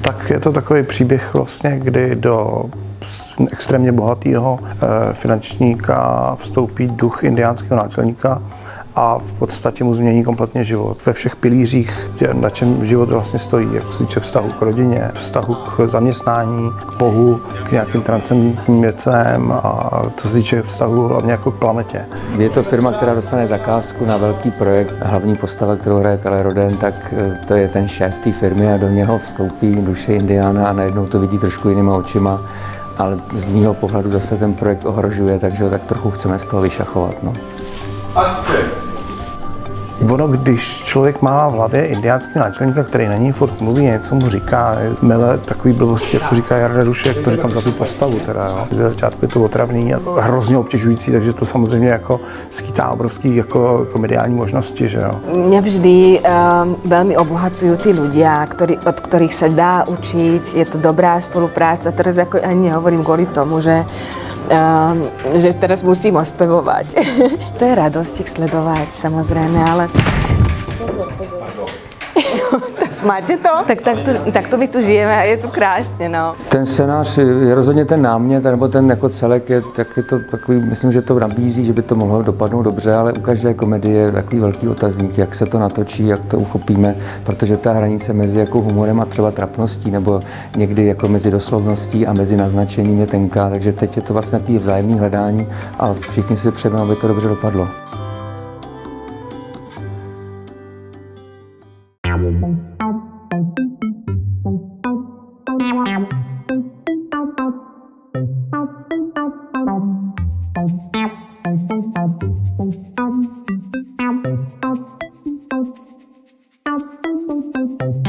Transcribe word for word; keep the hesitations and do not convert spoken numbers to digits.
Tak je to takový příběh vlastně, kdy do extrémně bohatého finančníka vstoupí duch indiánského náčelníka a v podstatě mu změní kompletně život. Ve všech pilířích, na čem život vlastně stojí, jak se týče vztahu k rodině, vztahu k zaměstnání, k Bohu, k nějakým transcendentním věcem a co se týče vztahu hlavně jako k planetě. Je to firma, která dostane zakázku na velký projekt. Hlavní postava, kterou hraje Karel Roden, tak to je ten šéf té firmy a do něho vstoupí duše Indiána a najednou to vidí trošku jinýma očima. Ale z mého pohledu zase ten projekt ohrožuje, takže ho tak trochu chceme z toho vyšachovat. No. Ono, když člověk má v hlavě indiánský náčelníka, který není furt mluví, něco mu říká, mele takový blbosti, jako říká Jarda Dušek, jak to říkám za tu postavu teda, jo. Ze začátku je to otravný a hrozně obtěžující, takže to samozřejmě jako skýtá obrovský jako komediální možnosti, že jo. Mě vždy um, velmi obohacují ty ľudia, který, od kterých se dá učit, je to dobrá spolupráce, teraz jako ani nehovorím kvůli tomu, že Um, že teraz musím ospevovat. To je radost jich sledovat, samozřejmě, ale... Pozor, pozor. Máte to? Tak, tak to? Tak to my tu žijeme a je tu krásně, no. Ten scénář je rozhodně ten námět, nebo ten jako celek je, tak je to takový, myslím, že to nabízí, že by to mohlo dopadnout dobře, ale u každé komedie je takový velký otazník, jak se to natočí, jak to uchopíme, protože ta hranice mezi jako humorem a třeba trapností, nebo někdy jako mezi doslovností a mezi naznačením je tenká, takže teď je to vlastně takový vzájemný hledání a všichni si přejeme, aby to dobře dopadlo. Thank you.